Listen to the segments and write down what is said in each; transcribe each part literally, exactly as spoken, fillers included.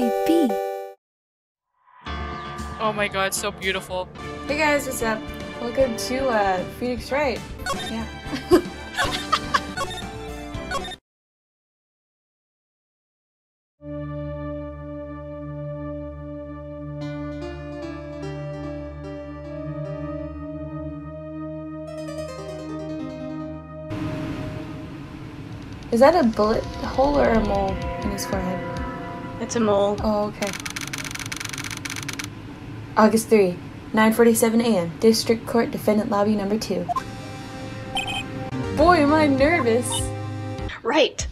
baby. Oh my god, so beautiful. Hey guys, what's up? Welcome to uh, Phoenix Wright. Yeah. Is that a bullet hole or a mole in his forehead? It's a mole. Oh, okay. August third, nine forty-seven a m District Court Defendant Lobby Number two. Boy, am I nervous. Right.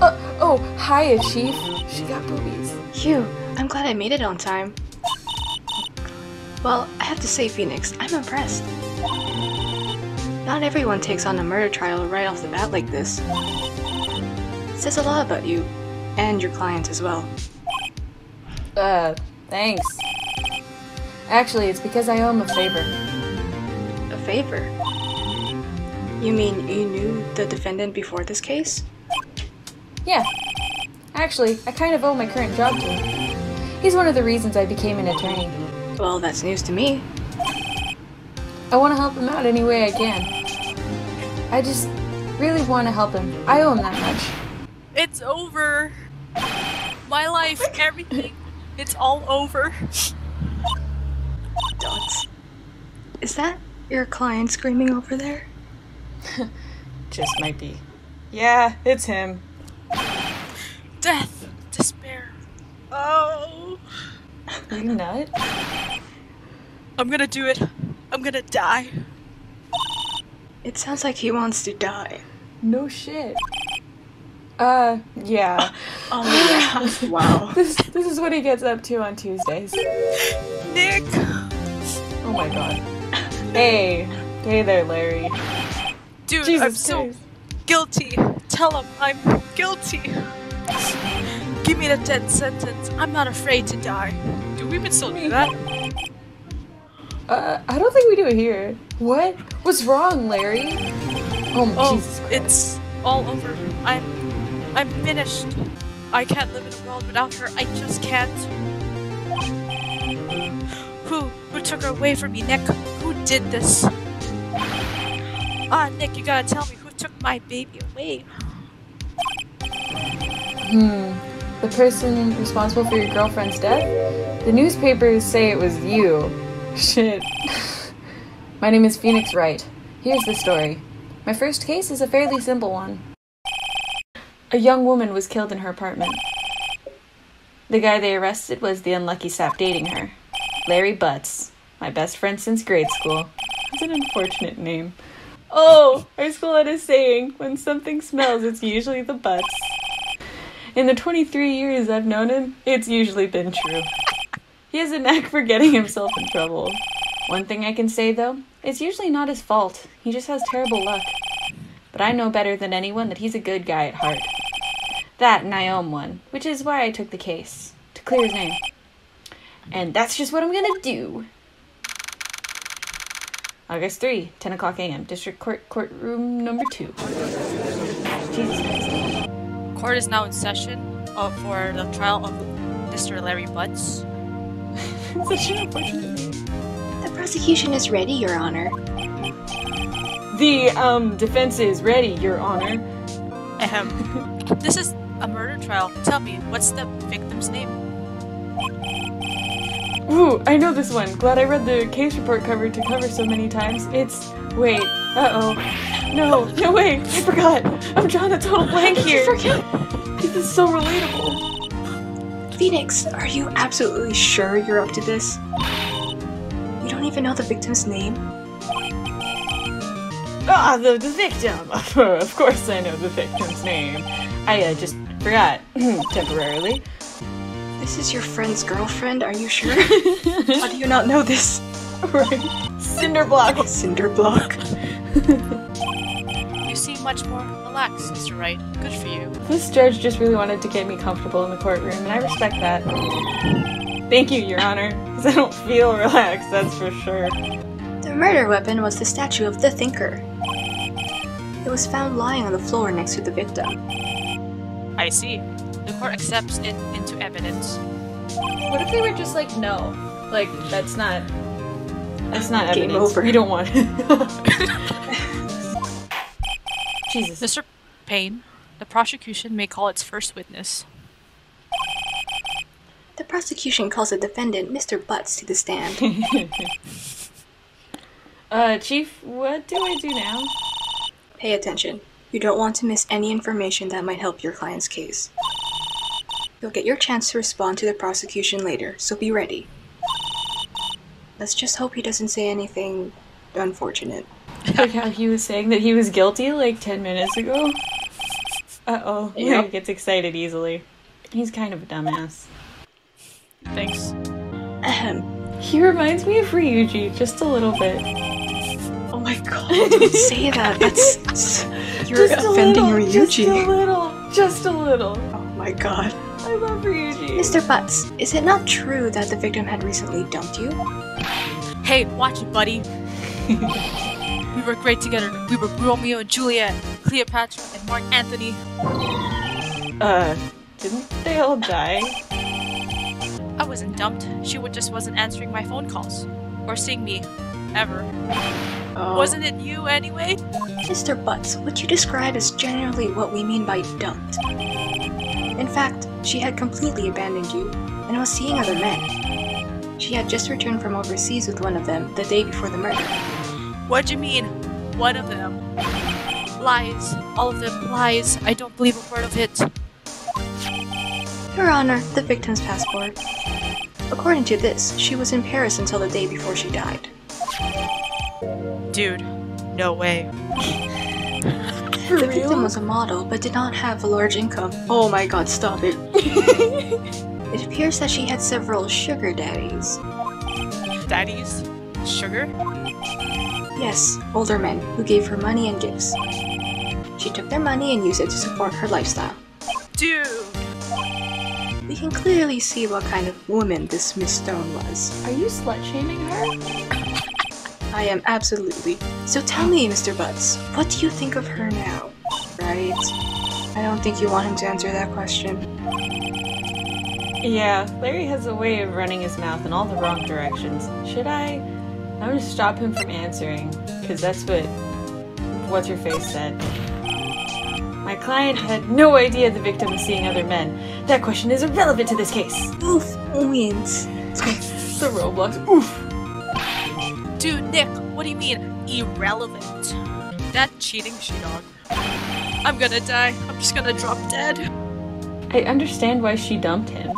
Oh, oh, hiya, Chief. She got boobies. Phew, I'm glad I made it on time. Well, I have to say, Phoenix, I'm impressed. Not everyone takes on a murder trial right off the bat like this. It says a lot about you, and your client as well. Uh, thanks. Actually, it's because I owe him a favor. A favor? You mean you knew the defendant before this case? Yeah. Actually, I kind of owe my current job to him. He's one of the reasons I became an attorney. Well, that's news to me. I want to help him out any way I can. I just really want to help him. I owe him that much. It's over. My life, everything. It's all over. Dots. Is that your client screaming over there? Just might be. Yeah, it's him. Death. Despair. Oh. Are you nut? I'm gonna do it. I'm gonna die. It sounds like he wants to die. No shit. Uh, yeah. Oh my gosh, wow. This, this is what he gets up to on Tuesdays. Nick! Oh my god. Hey. Hey there, Larry. Dude, Jesus I'm so Christ. guilty. Tell him I'm guilty. Give me the death sentence. I'm not afraid to die. Do we even still do that? Uh, I don't think we do it here. What? What's wrong, Larry? Oh, oh Jesus Christ. It's all over. I'm, I'm finished. I can't live in a world without her. I just can't. Who, who took her away from me, Nick? Who did this? Ah, Nick, you gotta tell me who took my baby away. Hmm. The person responsible for your girlfriend's death? The newspapers say it was you. Shit. My name is Phoenix Wright. Here's the story. My first case is a fairly simple one. A young woman was killed in her apartment. The guy they arrested was the unlucky sap dating her. Larry Butz. My best friend since grade school. That's an unfortunate name. Oh, our school had a saying, when something smells, it's usually the butts. In the twenty-three years I've known him, it's usually been true. He has a knack for getting himself in trouble. One thing I can say, though, it's usually not his fault. He just has terrible luck. But I know better than anyone that he's a good guy at heart. That and I owe him one, which is why I took the case. To clear his name. And that's just what I'm gonna do. August third, ten o'clock a m District Court, courtroom number two. Jesus Christ. Court is now in session uh, for the trial of Mister Larry Butz. The prosecution is ready, Your Honor. The, um, defense is ready, Your Honor. Ahem. This is a murder trial. Tell me, what's the victim's name? Ooh, I know this one. Glad I read the case report cover to cover so many times. It's... wait. Uh-oh. No. No way. I forgot. I'm drawing a total blank here. I forget. This is so relatable. Phoenix, are you absolutely sure you're up to this? You don't even know the victim's name? Ah, oh, the, the victim! Of course I know the victim's name. I uh, just forgot, temporarily. This is your friend's girlfriend, are you sure? How do you not know this? Right. Cinderblock! Cinderblock. You seem much more relaxed, Mister Wright. Good for you. This judge just really wanted to get me comfortable in the courtroom, and I respect that. Thank you, Your Honor, because I don't feel relaxed, that's for sure. The murder weapon was the statue of the Thinker. It was found lying on the floor next to the victim. I see. The court accepts it into evidence. What if they were just like, no? Like, that's not... That's not Game evidence. Over. You don't want it. Jesus. Mister Payne, the prosecution may call its first witness. The prosecution calls the defendant, Mister Butz, to the stand. uh, Chief, what do I do now? Pay attention. You don't want to miss any information that might help your client's case. You'll get your chance to respond to the prosecution later, so be ready. Let's just hope he doesn't say anything unfortunate. Like how he was saying that he was guilty like ten minutes ago. Uh-oh. Yeah. He gets excited easily. He's kind of a dumbass. Thanks. Ahem. He reminds me of Ryuji, just a little bit. Oh my god, don't say that. That's... You're just offending Ryuji. Just a little. Just a little. Oh my god. I love Ryuji. Mister Butz, is it not true that the victim had recently dumped you? Hey, watch it, buddy. We were great together. We were Romeo and Juliet, Cleopatra and Mark Anthony. Uh, didn't they all die? I wasn't dumped. She just wasn't answering my phone calls. Or seeing me. Ever. Oh. Wasn't it you anyway? Mister Butz, what you describe is generally what we mean by dumped. In fact, she had completely abandoned you, and was seeing other men. She had just returned from overseas with one of them the day before the murder. What'd you mean, one of them? Lies. All of them lies. I don't believe a word of it. Your Honor, the victim's passport. According to this, she was in Paris until the day before she died. Dude, no way. For the real? Victim was a model, but did not have a large income. Oh my god, stop it. It appears that she had several sugar daddies. Daddies? Sugar? Yes, older men, who gave her money and gifts. She took their money and used it to support her lifestyle. Dude! We can clearly see what kind of woman this Miss Stone was. Are you slut-shaming her? I am absolutely. So tell me, Mister Butz, what do you think of her now? Right? I don't think you want him to answer that question. Yeah, Larry has a way of running his mouth in all the wrong directions. Should I? I'm gonna stop him from answering, because that's what What's-Her-Face said. My client had no idea the victim was seeing other men. That question is irrelevant to this case. Oof, wins. The Roblox, oof. Dude, Nick, what do you mean, irrelevant? That cheating she-dog. I'm gonna die. I'm just gonna drop dead. I understand why she dumped him.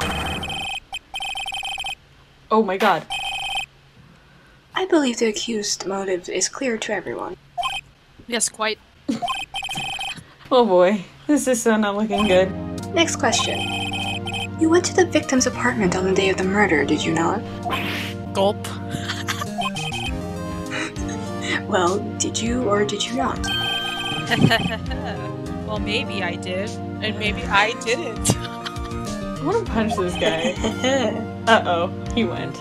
Oh my god. I believe the accused's motive is clear to everyone. Yes, quite. Oh boy, this is so not looking good. Next question. You went to the victim's apartment on the day of the murder, did you not? Gulp. Well, did you or did you not? Well, maybe I did, and maybe I didn't. I want to punch this guy. Uh-oh, he went.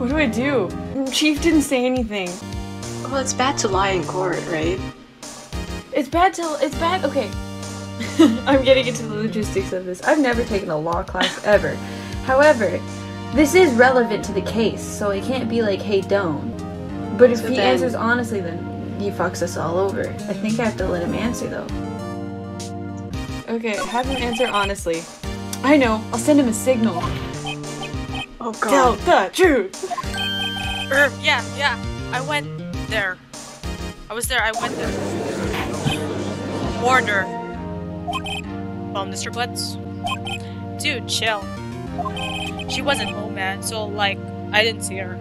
What do I do? Chief didn't say anything. Well, it's bad to lie in court, right? It's bad to- it's bad- okay. I'm getting into the logistics of this. I've never taken a law class, ever. However, this is relevant to the case, so it can't be like, hey, don't. But if so he then, answers honestly, then he fucks us all over. I think I have to let him answer, though. Okay, have him answer honestly. I know, I'll send him a signal. Oh god. Tell the truth! Er, yeah, yeah, I went there. I was there, I went there. Warned her. Well, Mister Butz? Dude, chill. She wasn't home, man, so, like, I didn't see her.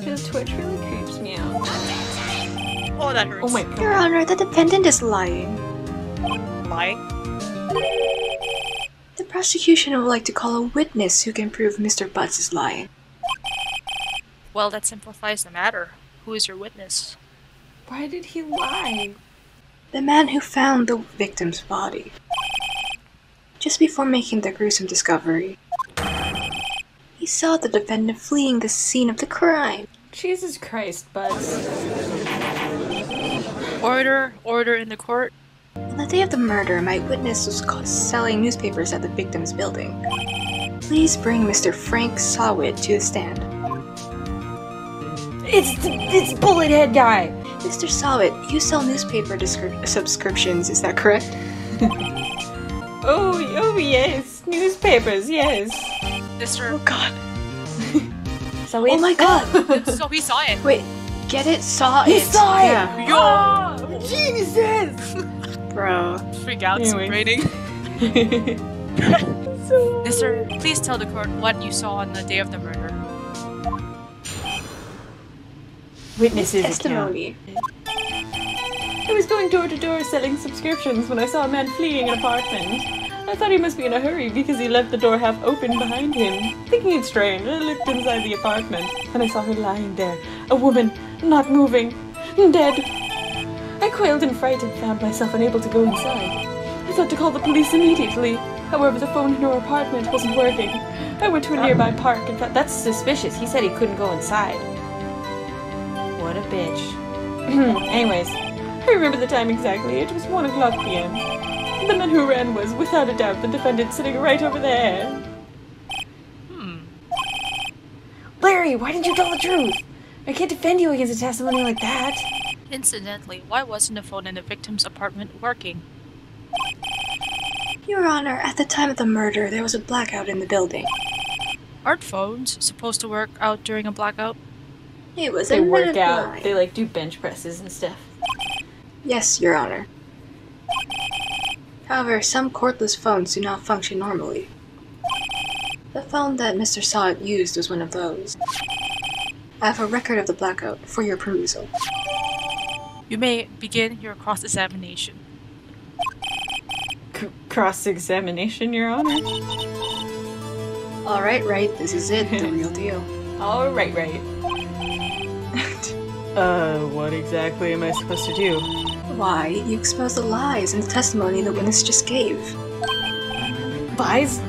Because Twitch really creeps me out. Oh, that hurts. Oh my god. Your Honor, the defendant is lying. Lying? The prosecution would like to call a witness who can prove Mister Butz is lying. Well, that simplifies the matter. Who is your witness? Why did he lie? The man who found the victim's body. Just before making the gruesome discovery. He saw the defendant fleeing the scene of the crime. Jesus Christ, Buzz. Order, order in the court. And the day of the murder, my witness was caught selling newspapers at the victim's building. Please bring Mister Frank Sahwit to the stand. It's it's Bullethead guy! Mister Sahwit, you sell newspaper subscriptions, is that correct? oh, oh yes, newspapers, yes. Mister Oh god. so oh my god! So he saw it. Wait, get it? Saw he it? He saw it! Yeah. Yo! Oh, Jesus! Bro. Freak out, anyway. Rating. So... Mister, please tell the court what you saw on the day of the murder. Witnesses testimony. I was going door to door selling subscriptions when I saw a man fleeing an apartment. I thought he must be in a hurry because he left the door half open behind him. Thinking it strange, I looked inside the apartment and I saw her lying there. A woman, not moving, dead. I quailed in fright and found myself unable to go inside. I thought to call the police immediately. However, the phone in her apartment wasn't working. I went to a nearby park and thought, that's suspicious. He said he couldn't go inside. What a bitch. Anyways, I remember the time exactly. It was one o'clock p m The man who ran was, without a doubt, the defendant sitting right over there. Hmm. Larry, why didn't you tell the truth? I can't defend you against a testimony like that. Incidentally, why wasn't the phone in the victim's apartment working? Your Honor, at the time of the murder, there was a blackout in the building. Aren't phones supposed to work out during a blackout? It was a They work out. Line. They like do bench presses and stuff. Yes, Your Honor. However, some cordless phones do not function normally. The phone that Mister Sahwit used was one of those. I have a record of the blackout for your perusal. You may begin your cross-examination. Cross-examination, Your Honor. All right, right. This is it. The real deal. All right, right. uh, what exactly am I supposed to do? Why, you expose the lies in the testimony the witness just gave. Lies?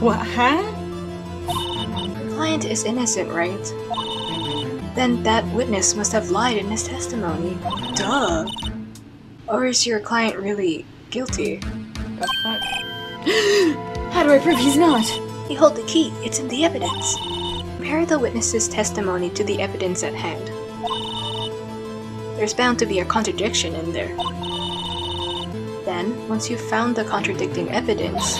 What, huh? The client is innocent, right? Then that witness must have lied in his testimony. Duh. Or is your client really guilty? How do I prove he's not? You hold the key. It's in the evidence. Compare the witness's testimony to the evidence at hand. There's bound to be a contradiction in there. Then, once you've found the contradicting evidence,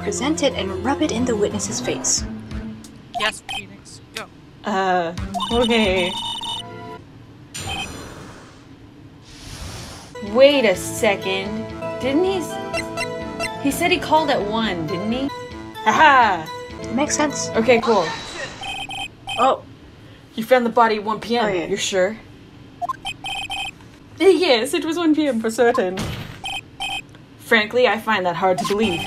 present it and rub it in the witness's face. Yes, Phoenix. Go. Uh, okay. Wait a second. Didn't he... S he said he called at one, didn't he? Aha! It makes sense. Okay, cool. Oh, you found the body at one p m Oh, yeah. You're sure? Yes, it was one p m for certain. Frankly, I find that hard to believe.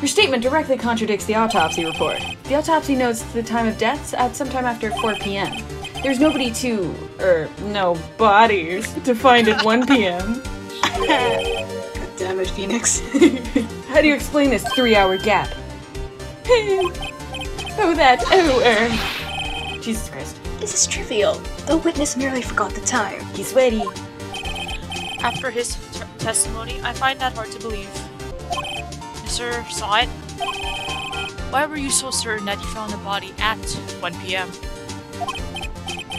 Your statement directly contradicts the autopsy report. The autopsy notes the time of deaths at sometime after four p m There's nobody to... er, no bodies to find at one p m God damn it, Phoenix. How do you explain this three hour gap? oh, that oh, er. Jesus Christ. This is trivial. The witness merely forgot the time. He's ready. After his t testimony, I find that hard to believe. Mister Sahwit, why were you so certain that you found the body at one p m?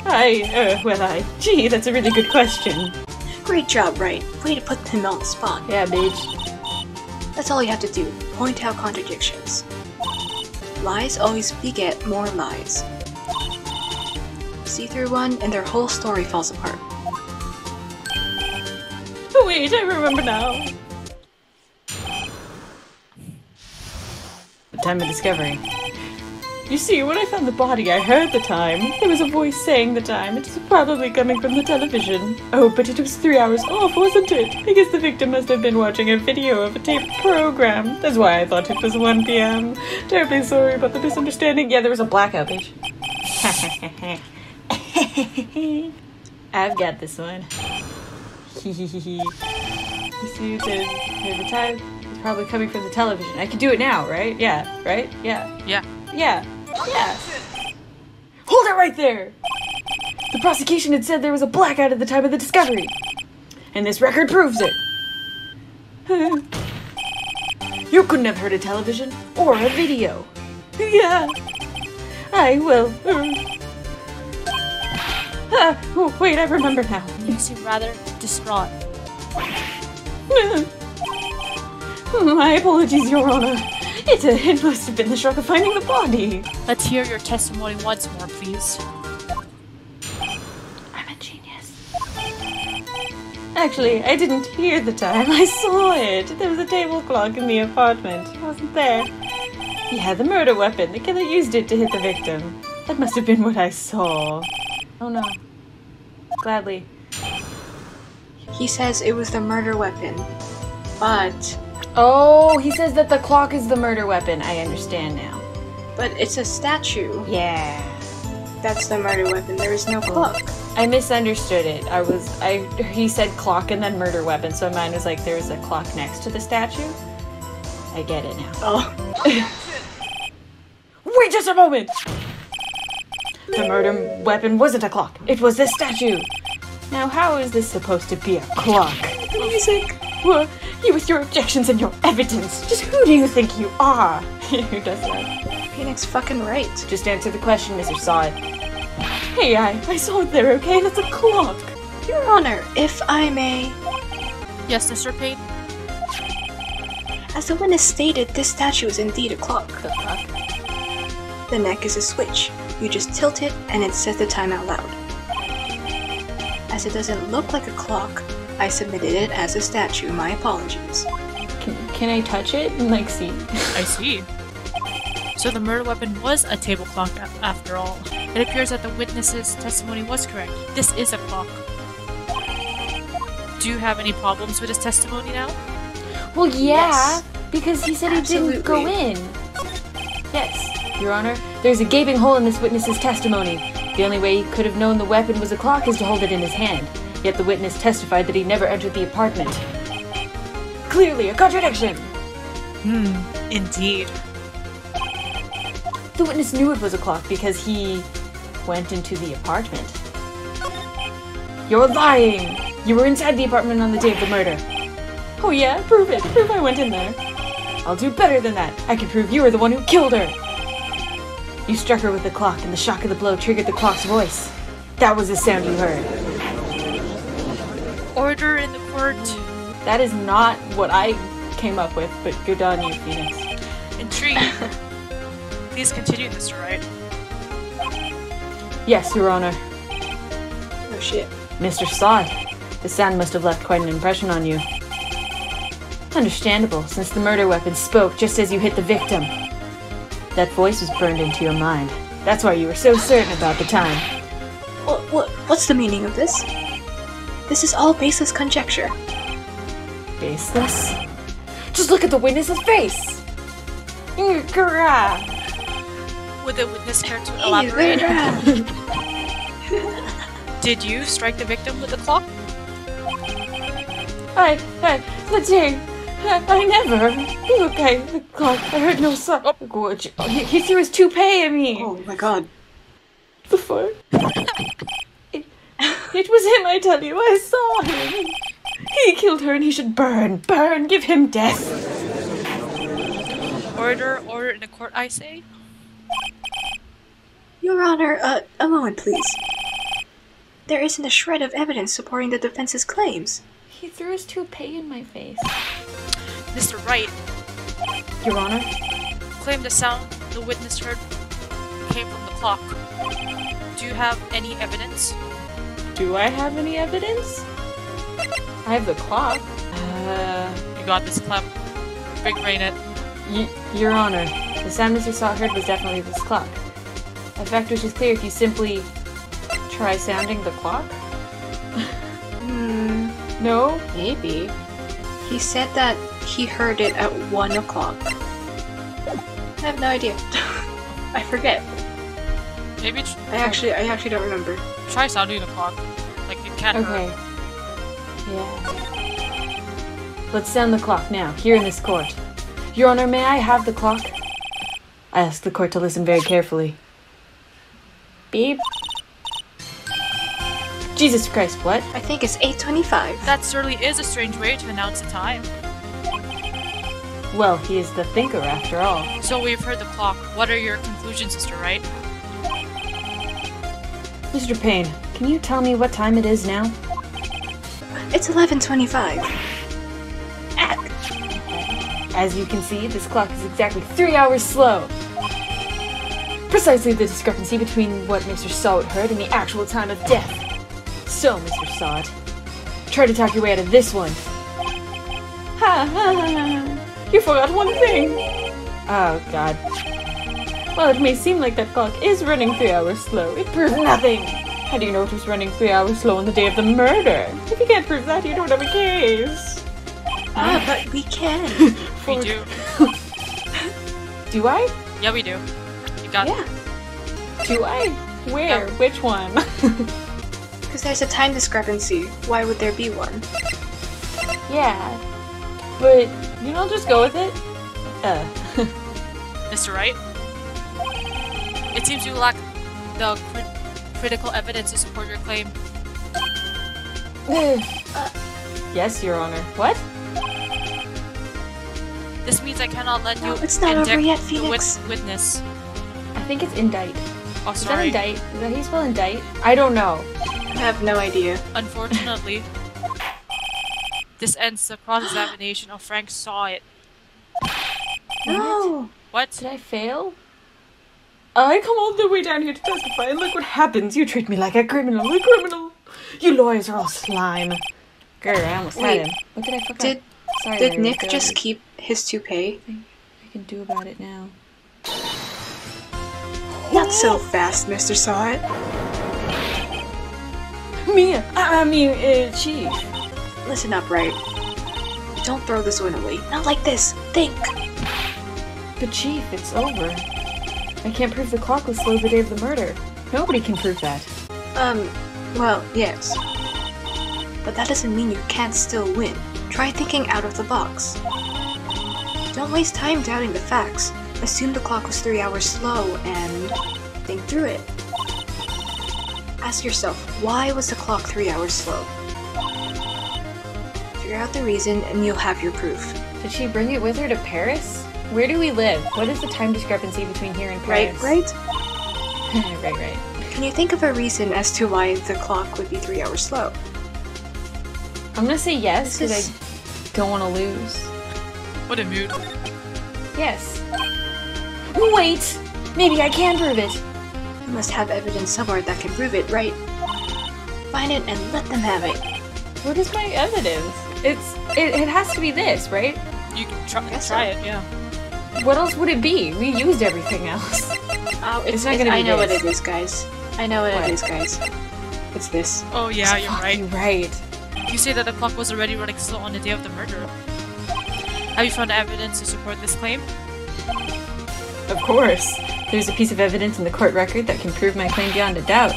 I, uh, well I, gee, that's a really good question. Great job, Wright. Way to put him on the spot. Yeah, bitch. That's all you have to do. Point out contradictions. Lies always beget more lies. See through one, and their whole story falls apart. Oh wait, I remember now. The time of discovery. You see, when I found the body, I heard the time. There was a voice saying the time. It was probably coming from the television. Oh, but it was three hours off, wasn't it? I guess the victim must have been watching a video of a taped program. That's why I thought it was one p m Terribly sorry about the misunderstanding. Yeah, there was a blackout, bitch. I've got this one. You see, there's, there's the time. It's probably coming from the television. I can do it now, right? Yeah, right? Yeah. Yeah. Yeah. Yeah. Hold it right there! The prosecution had said there was a blackout at the time of the discovery. And this record proves it. You couldn't have heard a television or a video. Yeah. I will. Ah, oh, wait, I remember now. You seem rather distraught. My apologies, Your Honor. It, uh, it must have been the shock of finding the body. Let's hear your testimony once more, please. I'm a genius. Actually, I didn't hear the time. I saw it. There was a table clock in the apartment. I wasn't there. He had the murder weapon. The killer used it to hit the victim. That must have been what I saw. Oh no. Gladly. He says it was the murder weapon, but... Oh, he says that the clock is the murder weapon. I understand now. But it's a statue. Yeah. That's the murder weapon. There is no clock. I misunderstood it. I was... I. He said clock and then murder weapon, so mine was like, there's a clock next to the statue. I get it now. Oh. Wait just a moment! The murder weapon wasn't a clock. It was a statue. Now how is this supposed to be a clock? The music. Well, you with your objections and your evidence. Just who do you think you are? Who does that? Phoenix fucking right. Just answer the question, Mister Sahwit. Hey, I, I saw it there, okay? That's a clock. Your Honor, if I may... Yes, Mister Payne? As the witness stated, this statue is indeed a clock. The clock. The neck is a switch. You just tilt it, and it says the time out loud. As it doesn't look like a clock, I submitted it as a statue. My apologies. Can, can I touch it and, like, see? I see. So the murder weapon was a table clock after all. It appears that the witness's testimony was correct. This is a clock. Do you have any problems with his testimony now? Well, yeah, yes. Because he said Absolutely. He didn't go in. Yes, Your Honor, there's a gaping hole in this witness's testimony. The only way he could have known the weapon was a clock is to hold it in his hand. Yet the witness testified that he never entered the apartment. Clearly a contradiction! Hmm, indeed. The witness knew it was a clock because he went into the apartment. You're lying! You were inside the apartment on the day of the murder. Oh yeah? Prove it! Prove I went in there! I'll do better than that! I can prove you were the one who killed her! You struck her with the clock, and the shock of the blow triggered the clock's voice. That was the sound you heard. Order in the court. That is not what I came up with, but good on you, Phoenix. Intrigue. Please continue, Mister Wright. Yes, Your Honor. Oh shit. Mister Sahwit, the sound must have left quite an impression on you. Understandable, since the murder weapon spoke just as you hit the victim. That voice was burned into your mind. That's why you were so certain about the time. What, what, what's the meaning of this? This is all baseless conjecture. Baseless? Just look at the witness's face! Would the witness care to elaborate? Did you strike the victim with the clock? I, I, let's see. I, I never. Look, I, the clock, I heard no sound. Oh, gorge. Oh, he, he threw his toupee at me. Oh my god. The fuck? it, it was him, I tell you. I saw him. He killed her and he should burn. Burn. Give him death. Order, order in the court, I say. Your Honor, uh, a moment, please. There isn't a shred of evidence supporting the defense's claims. He threw his toupee in my face. Mister Wright. Your Honor? Claim the sound the witness heard came from the clock. Do you have any evidence? Do I have any evidence? I have the clock. Uh... You got this, Clem. Big brain it. Y Your Honor, the sound Mister Sahwit heard was definitely this clock. A fact which is clear if you simply try sounding the clock. Hmm... No? Maybe. He said that he heard it at one o'clock. I have no idea. I forget. Maybe tr I actually I actually don't remember. Try sounding the clock. Like it can't Okay. Hurt. Yeah. Let's sound the clock now, here in this court. Your Honor, may I have the clock? I ask the court to listen very carefully. Beep. Jesus Christ, what? I think it's eight twenty-five. That certainly is a strange way to announce the time. Well, he is the thinker after all. So we've heard the clock. What are your conclusions, Mister Wright? Mister Payne, can you tell me what time it is now? It's eleven twenty-five. As you can see, this clock is exactly three hours slow. Precisely the discrepancy between what Mister Sahwit heard and the actual time of death. So, Mister Sahwit, try to talk your way out of this one. Ha ha ha! You forgot one thing! Oh, God. While it may seem like that clock is running three hours slow, it proved nothing! How do you know it was running three hours slow on the day of the murder? If you can't prove that, you don't have a case! Ah, but we can! We do. Do I? Yeah, we do. You got it. Yeah. Do I? Where? Yeah. Which one? Because there's a time discrepancy. Why would there be one? Yeah. But, you know, just go with it. Uh. Mister Wright? It seems you lack the cri critical evidence to support your claim. uh. Yes, Your Honor. What? This means I cannot let no, you it's not over yet, Phoenix. Wit witness. I think it's indict. Oh, sorry. Is that indict? Is that how you spell indict? I don't know. I have no idea. Unfortunately. This ends the cross-examination of Frank Sahwit. No! What? Did I fail? I come all the way down here to testify, and look what happens. You treat me like a criminal, a criminal! You lawyers are all slime. Girl, I almost Wait, had him. What did I fuck did, up? Sorry, did Larry, Nick Larry. just keep his toupee? I, I can do about it now. Not so fast, Mister Sahwit. Mia! I, I mean, uh, she... Listen up, Wright. Don't throw this one away. Not like this. Think. But Chief, it's over. I can't prove the clock was slow the day of the murder. Nobody can prove that. Um, well, yes. But that doesn't mean you can't still win. Try thinking out of the box. Don't waste time doubting the facts. Assume the clock was three hours slow and think through it. Ask yourself, why was the clock three hours slow? Figure out the reason and you'll have your proof. Did she bring it with her to Paris? Where do we live? What is the time discrepancy between here and Paris? Right, right? right, right. Can you think of a reason as to why the clock would be three hours slow? I'm gonna say yes, because is... I don't want to lose. What a mood. Yes. Wait! Maybe I can prove it! You must have evidence somewhere that can prove it, right? Find it and let them have it. What is my evidence? It's it, it has to be this, right? You can try, try so. it, yeah. What else would it be? We used everything else. Oh, it's, it's not it's, gonna be I know this. what it is, guys. I know what, what it is, guys. It's this. Oh yeah, you're right. You're right. You say that the clock was already running slow on the day of the murder. Have you found evidence to support this claim? Of course. There's a piece of evidence in the court record that can prove my claim beyond a doubt.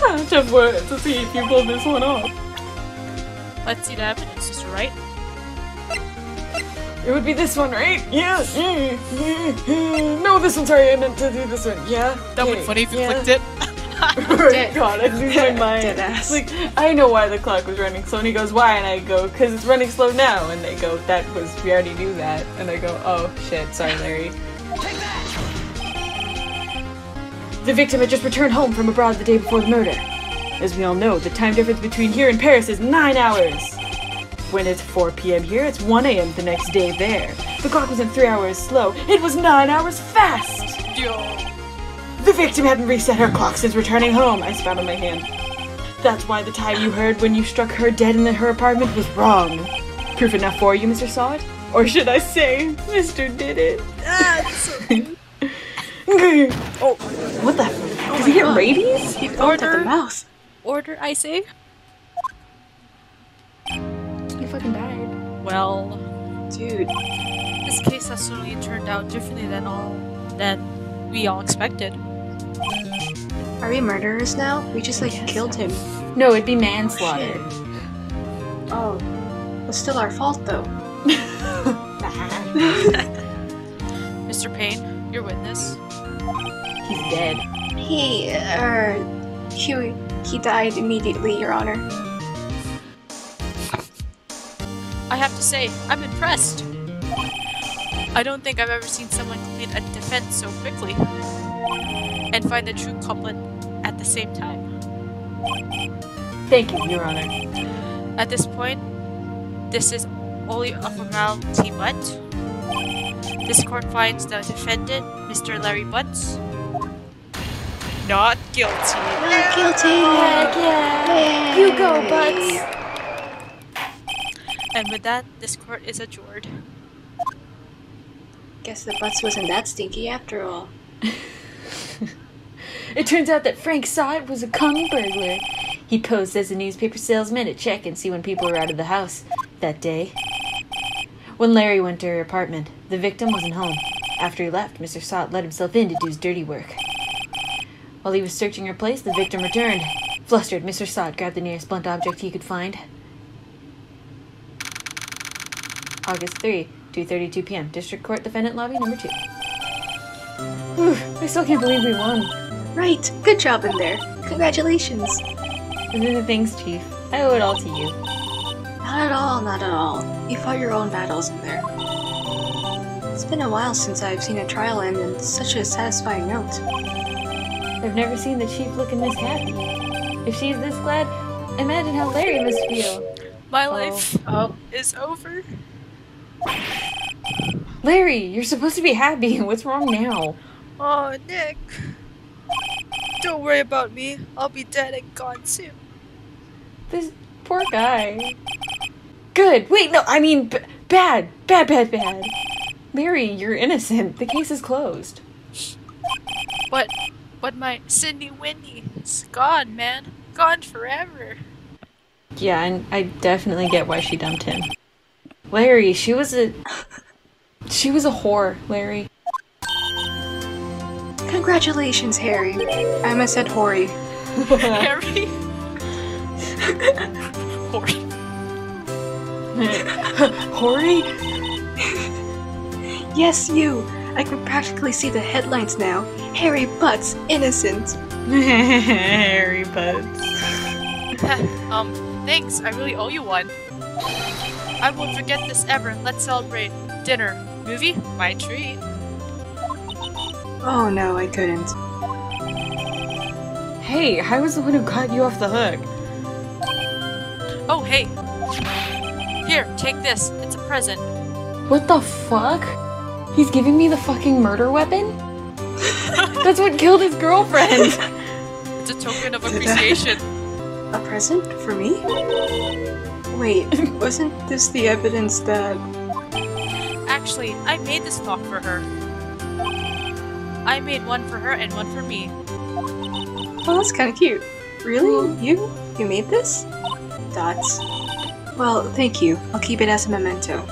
Ah, tough work to see if you pull this one off. Let's see the evidence, Mister Wright. It would be this one, right? Yeah. Mm, mm, mm. No, this one. Sorry, I meant to do this one. Yeah. That okay. would be funny if you yeah. clicked it. Right, God, I lose my mind. Deadass. Like, I know why the clock was running slow, and he goes, why? And I go, because it's running slow now. And they go, that was, we already knew that. And I go, oh, shit, sorry, Larry. Take that! The victim had just returned home from abroad the day before the murder. As we all know, the time difference between here and Paris is nine hours. When it's four p m here, it's one a m the next day there. The clock wasn't three hours slow, it was nine hours fast! Yo. The victim hadn't reset her clock since returning home, I spat on my hand. That's why the time you heard when you struck her dead in her apartment was wrong. Proof enough for you, Mister Sahwit? Or should I say, Mister Did It? Ah, that's so good. Oh, what the? Oh Does he get God. rabies? He ordered at the mouth. Order, I say? You fucking died. Well... Dude. This case has certainly turned out differently than all... than we all expected. Are we murderers now? We just, like, yes. killed him. No, it'd be manslaughter. Oh. Well, it's still our fault, though. Mister Payne, your witness. He's dead. He, er... Uh, Huey... He died immediately, Your Honor. I have to say, I'm impressed. I don't think I've ever seen someone complete a defense so quickly and find the true culprit at the same time. Thank you, Your Honor. At this point, this is only a formality, but this court finds the defendant, Mister Larry Butz, not guilty. Not guilty. Yeah, yeah. You go, Butz. And with that, this court is adjourned. Guess the Butz wasn't that stinky after all. It turns out that Frank Sahwit was a common burglar. He posed as a newspaper salesman to check and see when people were out of the house that day. When Larry went to her apartment, the victim wasn't home. After he left, Mister Sahwit let himself in to do his dirty work. While he was searching her place, the victim returned. Flustered, Mister Sahwit grabbed the nearest blunt object he could find. August third, two thirty-two p m District Court Defendant Lobby Number two. Whew, I still can't believe we won. Right, good job in there. Congratulations. Those are the things, Chief. I owe it all to you. Not at all, not at all. You fought your own battles in there. It's been a while since I've seen a trial end on such a satisfying note. I've never seen the Chief looking this happy. If she's this glad, imagine how Larry must feel. My oh. life oh. is over. Larry, you're supposed to be happy. What's wrong now? Oh, Nick. Don't worry about me. I'll be dead and gone soon. This poor guy. Good. Wait, no, I mean, b bad. Bad, bad, bad. Larry, you're innocent. The case is closed. But, but my Cindy Winnie is gone, man. Gone forever. Yeah, and I definitely get why she dumped him. Larry, she was a... She was a whore, Larry. Congratulations, Harry. I almost said Horry. Harry? Horry. Horry? Yes, you. I can practically see the headlines now. Harry Butz, innocent. Harry Butz. um, thanks. I really owe you one. I won't forget this ever. Let's celebrate. Dinner. Movie? My treat. Oh no, I couldn't. Hey, I was the one who got you off the hook. Oh, hey. Here, take this. It's a present. What the fuck? He's giving me the fucking murder weapon? That's what killed his girlfriend! It's a token of appreciation. A present? For me? Wait, wasn't this the evidence that... Actually, I made this clock for her. I made one for her and one for me. Oh, that's kind of cute. Really? You? You made this? Dots. Well, thank you. I'll keep it as a memento.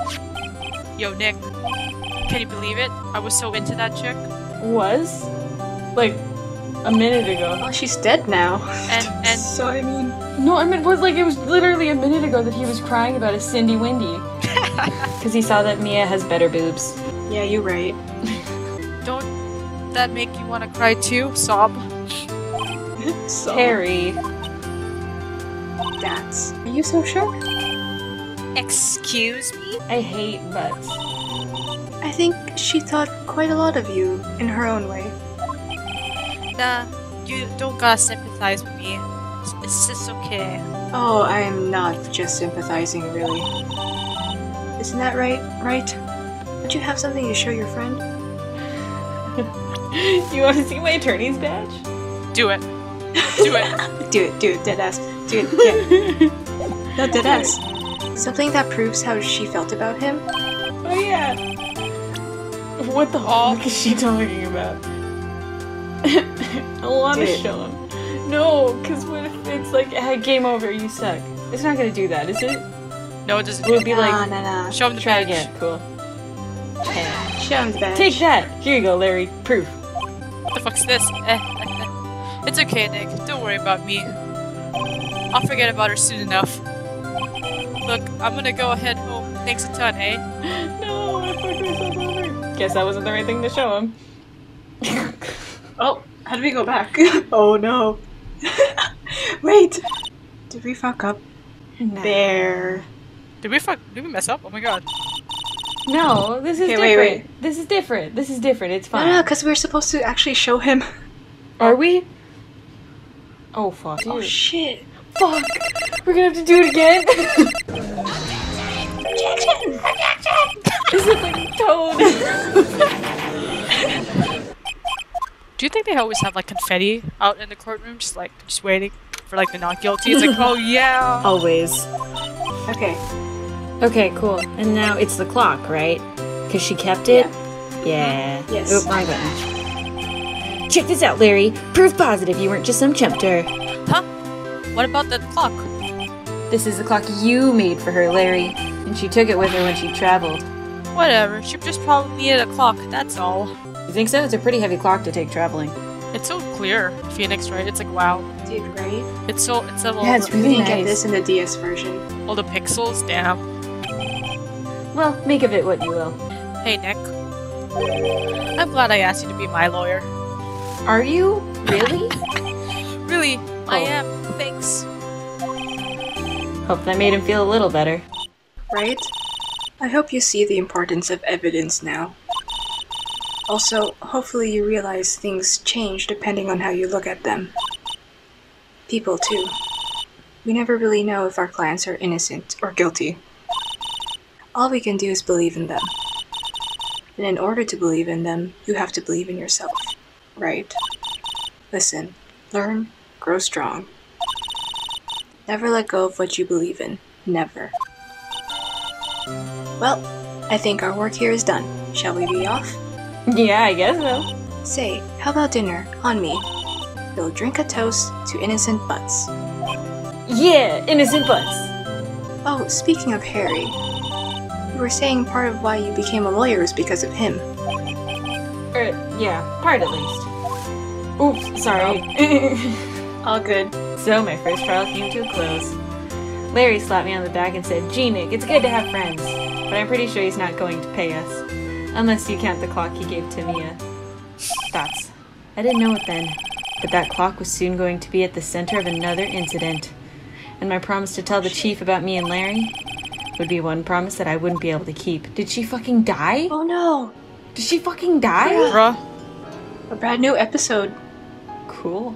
Yo, Nick. Can you believe it? I was so into that chick. Was? Like, a minute ago. Oh, she's dead now. And, and... So, I mean... No, I mean, it was like, it was literally a minute ago that he was crying about a Cindy Windy. Because he saw that Mia has better boobs. Yeah, you're right. Don't that make you want to cry too? Sob. Sob. Harry. That's... Are you so sure? Excuse me? I hate butts. I think she thought quite a lot of you in her own way. Nah, you don't gotta sympathize with me. It's just okay. Oh, I am not just sympathizing, really. Isn't that right? Right? Don't you have something to show your friend? You want to see my attorney's badge? Do it. Do it. Do it. Do it. Deadass. Do it. Yeah. No, deadass. Something that proves how she felt about him? Oh, yeah. What the fuck is she talking about? I want to show him. No, because what if it's like, hey, game over, you suck. It's not going to do that, is it? No, it doesn't. It would be nah, like, nah, nah. Show him the Try badge. Again. Cool. Yeah. Show him the badge. Take that. Here you go, Larry. Proof. What the fuck's this? Eh, eh, eh. It's okay, Nick. Don't worry about me. I'll forget about her soon enough. Look, I'm gonna go ahead home. Thanks a ton, eh? No, I fucked myself over. Guess that wasn't the right thing to show him. Oh, how do we go back? Oh no. Wait. Did we fuck up? Nah. There. Did we fuck? Did we mess up? Oh my god. No, this is okay, different. Wait, wait. This is different. This is different. It's fine. No, no, because we're supposed to actually show him. Are we? Oh, fuck. Oh, shit. Fuck. We're gonna have to do it again. This is like Toad. Do you think they always have like confetti out in the courtroom, just like just waiting for like the not guilty? It's like, oh yeah. Always. Okay. Okay, cool. And now it's the clock, right? Because she kept it? Yeah. yeah. Yes. Oop, my button. Check this out, Larry. Proof positive you weren't just some chumpter. Huh? What about the clock? This is the clock you made for her, Larry. And she took it with her when she traveled. Whatever. She just probably needed a clock, that's all. You think so? It's a pretty heavy clock to take traveling. It's so clear, Phoenix, right? It's like, wow. Dude, right? It's so... It's so yeah, it's really nice. You can get this in the D S version. All the pixels? Damn. Well, make of it what you will. Hey, Nick. I'm glad I asked you to be my lawyer. Are you? Really? Really, oh. I am. Thanks. Hope that made him feel a little better. Right? I hope you see the importance of evidence now. Also, hopefully you realize things change depending on how you look at them. People, too. We never really know if our clients are innocent or guilty. All we can do is believe in them. And in order to believe in them, you have to believe in yourself, right? Listen, learn, grow strong. Never let go of what you believe in. Never. Well, I think our work here is done. Shall we be off? Yeah, I guess so. Say, how about dinner? On me. We'll drink a toast to innocent Butz. Yeah, innocent Butz. Oh, speaking of Harry. You were saying part of why you became a lawyer is because of him. Er, yeah, part at least. Oops, sorry. All good. So my first trial came to a close. Larry slapped me on the back and said, "Gee, Nick, it's good to have friends, but I'm pretty sure he's not going to pay us. Unless you count the clock he gave to Mia." Thoughts. I didn't know it then, but that clock was soon going to be at the center of another incident. And my promise to tell the chief about me and Larry would be one promise that I wouldn't be able to keep. Did she fucking die? Oh no! Did she fucking die? Bruh. A brand new episode. Cool.